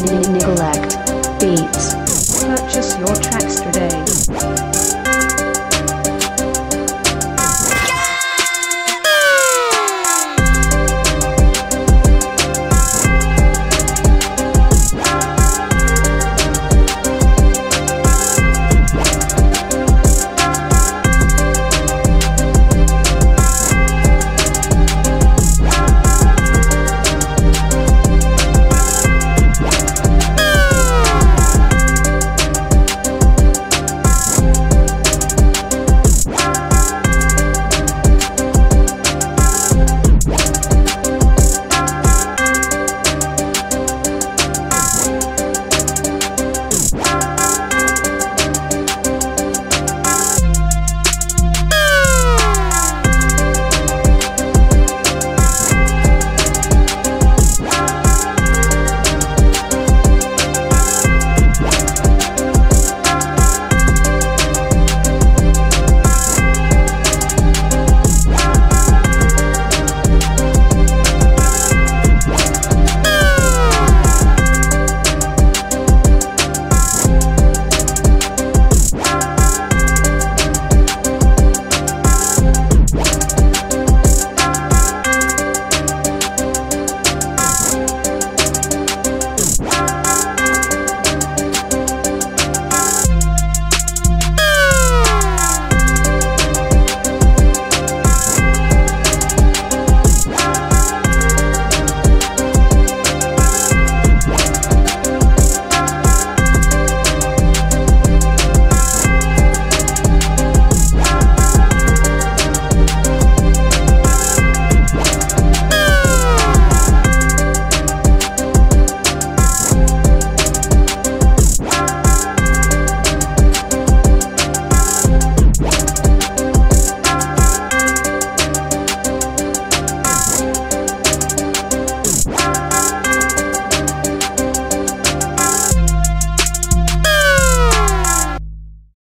Nyglekt Beatz. Purchase your tracks today.